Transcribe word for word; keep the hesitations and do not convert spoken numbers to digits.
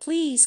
Please